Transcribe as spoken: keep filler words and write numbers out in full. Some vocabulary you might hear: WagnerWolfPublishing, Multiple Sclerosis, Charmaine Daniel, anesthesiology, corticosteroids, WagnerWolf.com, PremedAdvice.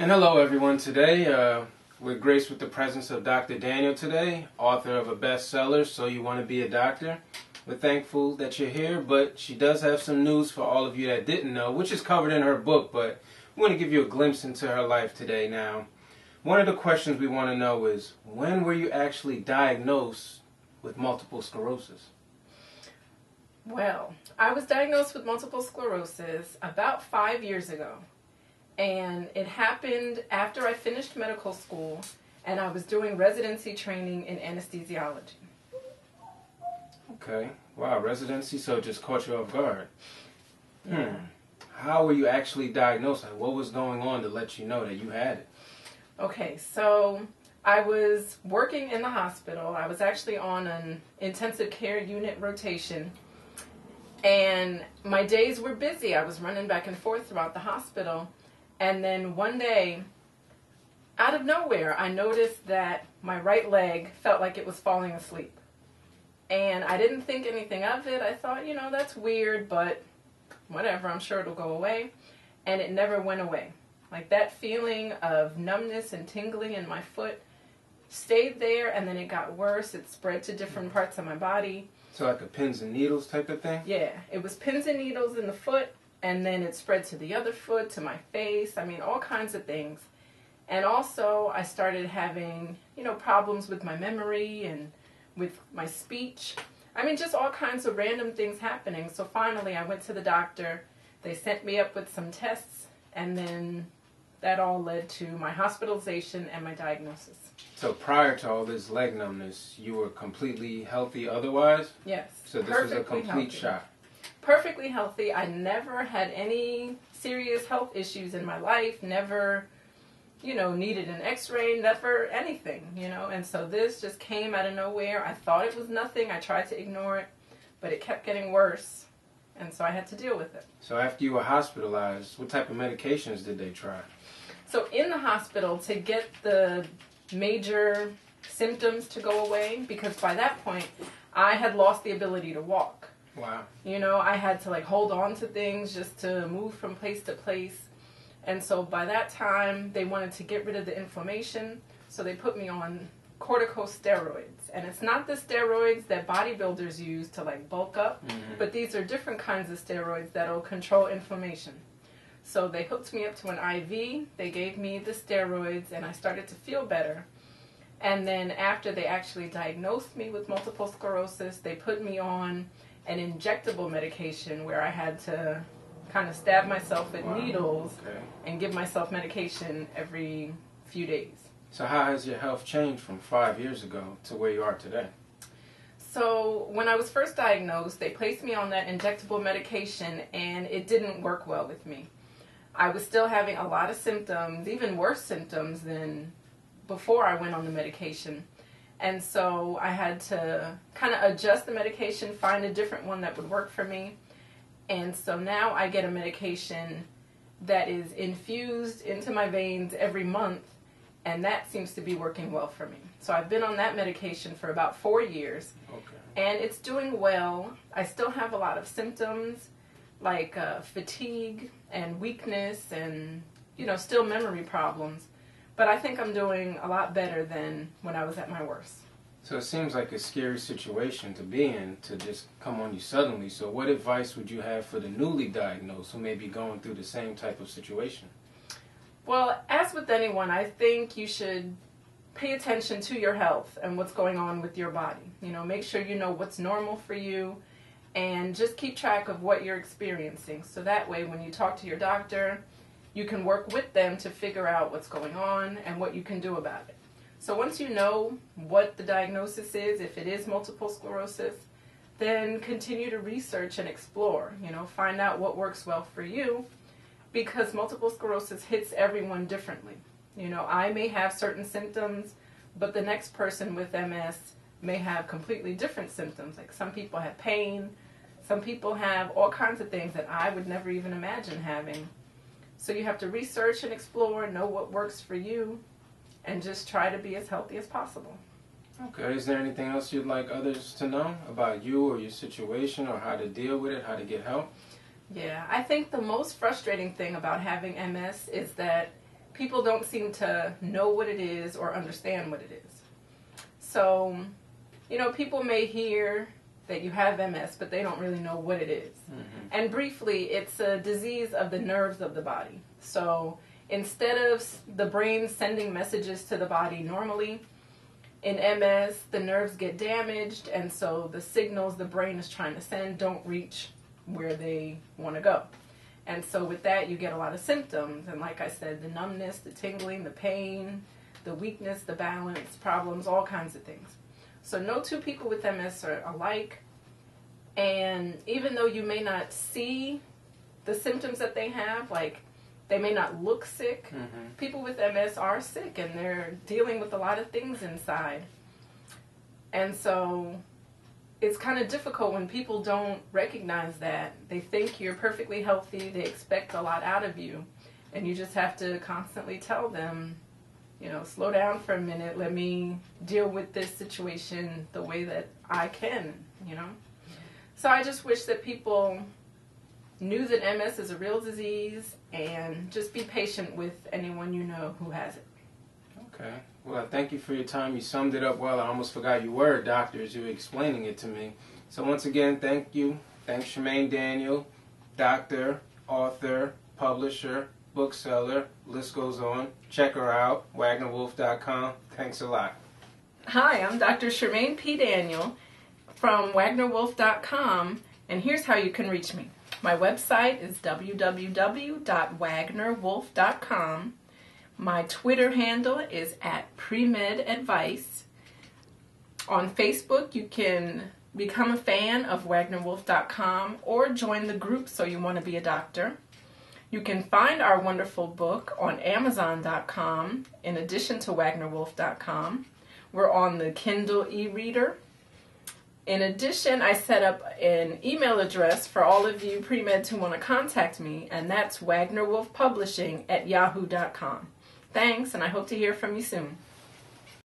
And hello everyone. Today uh, we're graced with the presence of Doctor Daniel today, author of a bestseller, So You Want to Be a Doctor. We're thankful that you're here, but she does have some news for all of you that didn't know, which is covered in her book, but we want to give you a glimpse into her life today. Now, one of the questions we want to know is, when were you actually diagnosed with multiple sclerosis? Well, I was diagnosed with multiple sclerosis about five years ago, and it happened after I finished medical school and I was doing residency training in anesthesiology. Okay. Wow, residency, so it just caught you off guard. Yeah. Hmm. How were you actually diagnosed? Like, what was going on to let you know that you had it? Okay, so I was working in the hospital. I was actually on an intensive care unit rotation, and my days were busy. I was running back and forth throughout the hospital, and then one day, out of nowhere, I noticed that my right leg felt like it was falling asleep. And I didn't think anything of it. I thought, you know, that's weird, but whatever, I'm sure it'll go away. And it never went away. Like, that feeling of numbness and tingling in my foot stayed there, and then it got worse. It spread to different parts of my body. So like a pins and needles type of thing? Yeah. It was pins and needles in the foot, and then it spread to the other foot, to my face. I mean, all kinds of things. And also, I started having, you know, problems with my memory and with my speech. I mean, just all kinds of random things happening. So finally, I went to the doctor. They sent me up with some tests, and then that all led to my hospitalization and my diagnosis. So prior to all this leg numbness, you were completely healthy otherwise? Yes. So this was a complete shock. Perfectly healthy. I never had any serious health issues in my life, never, you know, needed an x-ray, never anything, you know. And so this just came out of nowhere. I thought it was nothing. I tried to ignore it, but it kept getting worse. And so I had to deal with it. So after you were hospitalized, what type of medications did they try? So in the hospital, to get the major symptoms to go away, because by that point, I had lost the ability to walk. Wow. You know, I had to like hold on to things just to move from place to place. And so by that time, they wanted to get rid of the inflammation, so they put me on corticosteroids. And it's not the steroids that bodybuilders use to like bulk up, mm-hmm. but these are different kinds of steroids that'll control inflammation. So they hooked me up to an I V, they gave me the steroids, and I started to feel better. And then after they actually diagnosed me with multiple sclerosis, they put me on an injectable medication where I had to kind of stab myself with wow. needles okay. and give myself medication every few days. So how has your health changed from five years ago to where you are today? So when I was first diagnosed, they placed me on that injectable medication, and it didn't work well with me. I was still having a lot of symptoms, even worse symptoms than before I went on the medication. And so I had to kind of adjust the medication, find a different one that would work for me. And so now I get a medication that is infused into my veins every month, and that seems to be working well for me. So I've been on that medication for about four years, okay. and it's doing well. I still have a lot of symptoms, like uh, fatigue and weakness and, you know, still memory problems. But I think I'm doing a lot better than when I was at my worst. So it seems like a scary situation to be in, to just come on you suddenly. So what advice would you have for the newly diagnosed who may be going through the same type of situation? Well, as with anyone, I think you should pay attention to your health and what's going on with your body. You know, make sure you know what's normal for you, and just keep track of what you're experiencing. So that way, when you talk to your doctor, you can work with them to figure out what's going on and what you can do about it. So once you know what the diagnosis is, if it is multiple sclerosis, then continue to research and explore, you know, find out what works well for you, because multiple sclerosis hits everyone differently. You know, I may have certain symptoms, but the next person with M S may have completely different symptoms. Like, some people have pain, some people have all kinds of things that I would never even imagine having. So you have to research and explore, know what works for you, and just try to be as healthy as possible. Okay, is there anything else you'd like others to know about you or your situation, or how to deal with it, how to get help? Yeah, I think the most frustrating thing about having M S is that people don't seem to know what it is or understand what it is. So, you know, people may hear that you have M S, but they don't really know what it is. Mm-hmm. And briefly, it's a disease of the nerves of the body. So instead of the brain sending messages to the body normally, in M S, the nerves get damaged, and so the signals the brain is trying to send don't reach where they want to go. And so with that, you get a lot of symptoms. And like I said, the numbness, the tingling, the pain, the weakness, the balance problems, all kinds of things. So no two people with M S are alike. And even though you may not see the symptoms that they have, like they may not look sick, mm-hmm. people with M S are sick and they're dealing with a lot of things inside. And so it's kind of difficult when people don't recognize that. They think you're perfectly healthy, they expect a lot out of you, and you just have to constantly tell them, you know, slow down for a minute, let me deal with this situation the way that I can, you know. So I just wish that people knew that M S is a real disease and just be patient with anyone you know who has it. Okay. Well, thank you for your time. You summed it up well. I almost forgot you were a doctor as you were explaining it to me. So once again, thank you. Thanks, Charmaine Daniel, doctor, author, publisher, bookseller, list goes on. Check her out, Wagner Wolf dot com. Thanks a lot. Hi, I'm Doctor Charmaine P. Daniel from Wagner Wolf dot com, and here's how you can reach me. My website is w w w dot Wagner Wolf dot com. My Twitter handle is at PremedAdvice. On Facebook, you can become a fan of Wagner Wolf dot com or join the group So You Want to Be a Doctor. You can find our wonderful book on Amazon dot com in addition to Wagner Wolf dot com. We're on the Kindle e-reader. In addition, I set up an email address for all of you pre-meds who want to contact me, and that's WagnerWolfPublishing at yahoo dot com. Thanks, and I hope to hear from you soon.